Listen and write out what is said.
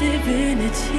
divinity.